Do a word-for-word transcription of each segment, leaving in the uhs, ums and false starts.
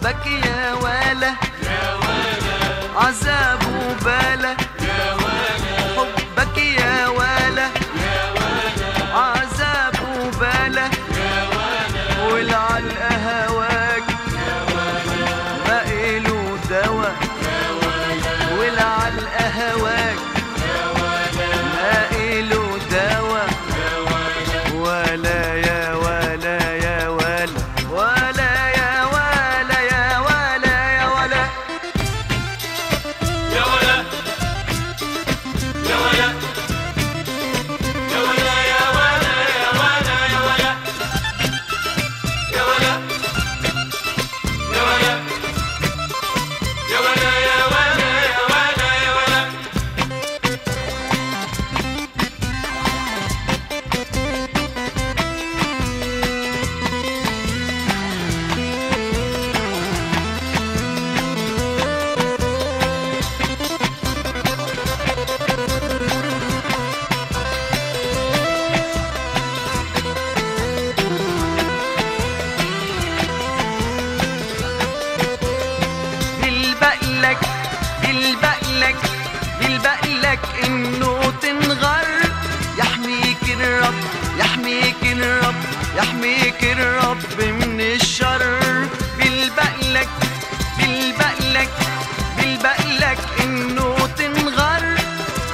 حبك يا ولا يا ولا عذاب وبلا يا ولا حبك يا ولا يا ولا عذاب وبلا يا ولا والعلقة هواك يا ولا ما إله دواك يا ولا والعلقة هواك يا ولا ما إله دواك يا ولا ولا يا ولا يا ولا ولا انه تنغر يحميك الرب يحميك الرب يحميك الرب من الشر بالبقلك بالبقلك بالبقلك انه تنغر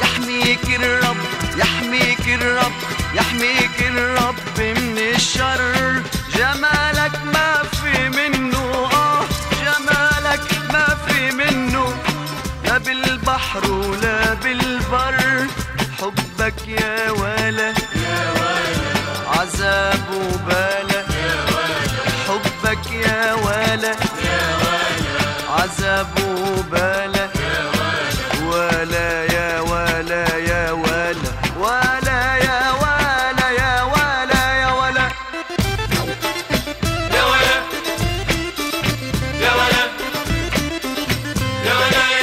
يحميك الرب يحميك الرب يحميك الرب من الشر جمالك ما في منه اه جمالك ما في منه لا بالبحر ولا بالبر حبك يا ولا يا ولا عذاب وبلا يا ولا حبك يا ولا يا ولا عذاب وبلا يا ولا ولا يا ولا يا ولا ولا يا ولا يا ولا يا ولا يا ولا يا ولا يا ولا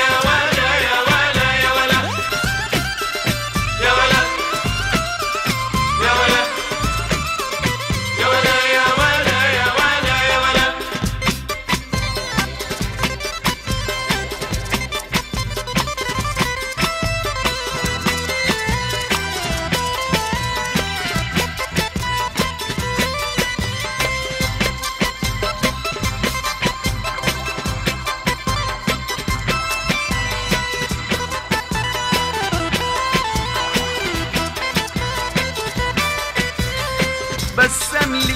بسملي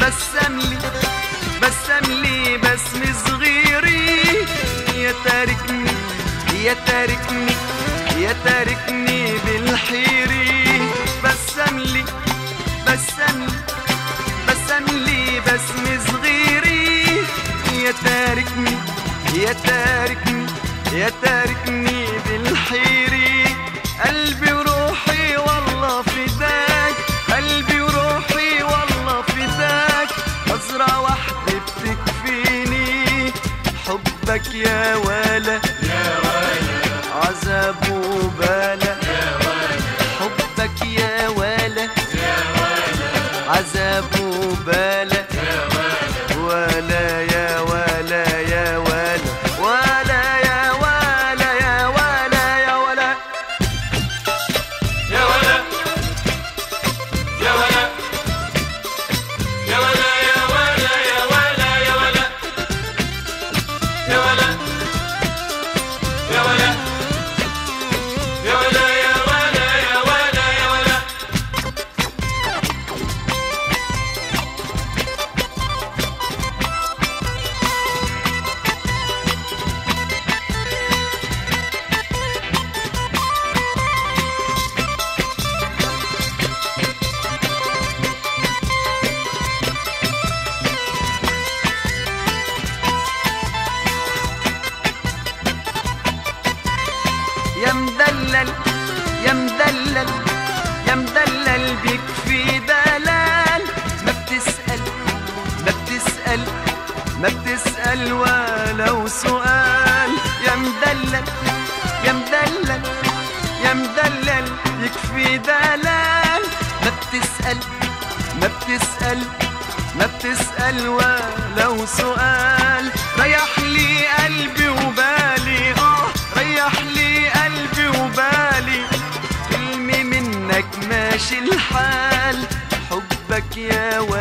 بسملي بسملي بسم صغيري يا تاركني يا تاركني يا تاركني بالحيري بسملي بسملي بسملي بسم صغيري يا تاركني يا تاركني يا تاركني بالحيري قلبي وروحي والله فداك قلبي حبك يا ولا يا ولا عذاب وبلا يا ولا حبك يا ولا يا ولا عذاب وبلا يا ولا ولا يا ولا يا ولا ولا يا ولا يا ولا يا ولا يا ولا يا ولا يا ولا يا مدلل يا مدلل يا مدلل بيك في دلال ما بتسأل ما بتسأل ما بتسأل ولو سؤال يا مدلل يا مدلل يا مدلل بيك في دلال ما بتسأل ما بتسأل ما بتسأل ولو سؤال ريح لي قلبي وبالي، اه ريح لي قلبي وبالي، حلمي منك ماشي الحال، حبك يا ولا.